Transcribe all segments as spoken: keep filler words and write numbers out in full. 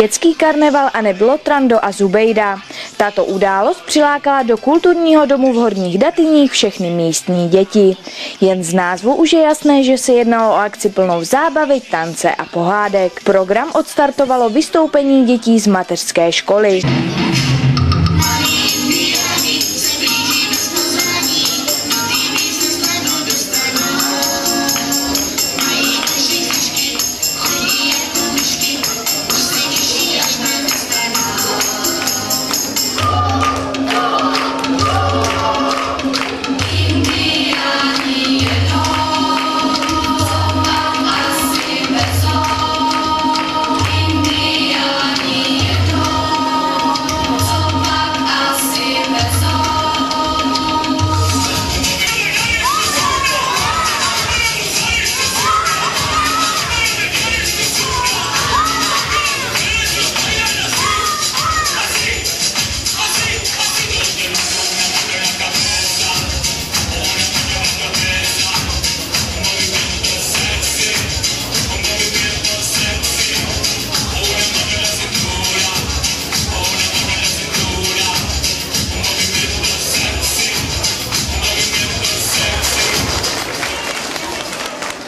dětský karneval aneb Lotrando a Zubejda. Tato událost přilákala do kulturního domu v Horních Datyních všechny místní děti. Jen z názvu už je jasné, že se jednalo o akci plnou zábavy, tance a pohádek. Program odstartovalo vystoupení dětí z mateřské školy.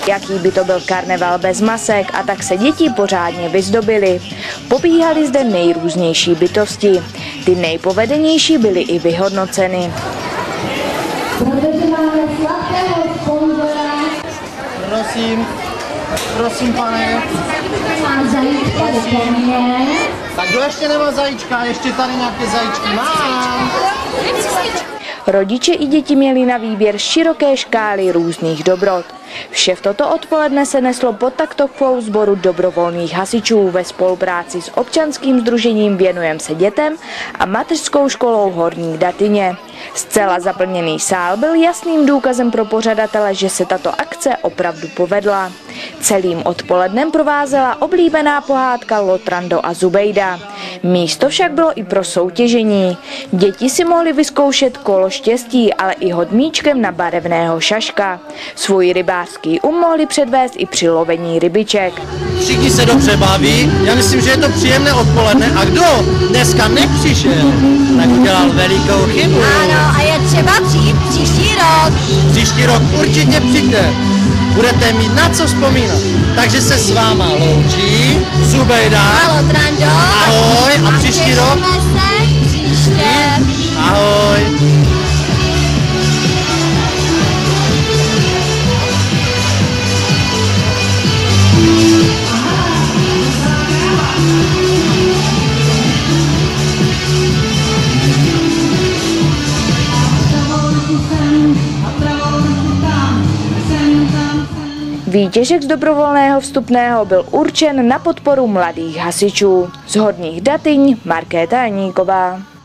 Jaký by to byl karneval bez masek, a tak se děti pořádně vyzdobily. Pobíhaly zde nejrůznější bytosti. Ty nejpovedenější byly i vyhodnoceny. Prosím, prosím pane. Tak kdo ještě nemá zajíčka, ještě tady nějaké zajíčky mám. Rodiče i děti měli na výběr široké škály různých dobrot. Vše v toto odpoledne se neslo pod taktovkou sboru dobrovolných hasičů ve spolupráci s občanským sdružením Věnujeme se dětem a mateřskou školou Horní Datyně. Zcela zaplněný sál byl jasným důkazem pro pořadatele, že se tato akce opravdu povedla. Celým odpolednem provázela oblíbená pohádka Lotrando a Zubejda. Místo však bylo i pro soutěžení. Děti si mohly vyzkoušet kolo štěstí, ale i hodmíčkem na barevného šaška. Svůj rybářský um mohli předvést i při lovení rybiček. Všichni se dobře baví, já myslím, že je to příjemné odpoledne, a kdo dneska nepřišel, tak udělal velikou chybu. Ano, a je třeba přijít příští rok. Příští rok určitě přijďte, budete mít na co vzpomínat. Takže se s váma loučí Zubejda a Lotrando. Ahoj, a příští rok. Ahoj. Výtěžek z dobrovolného vstupného byl určen na podporu mladých hasičů. Z Horních Datyň Markéta Janíková.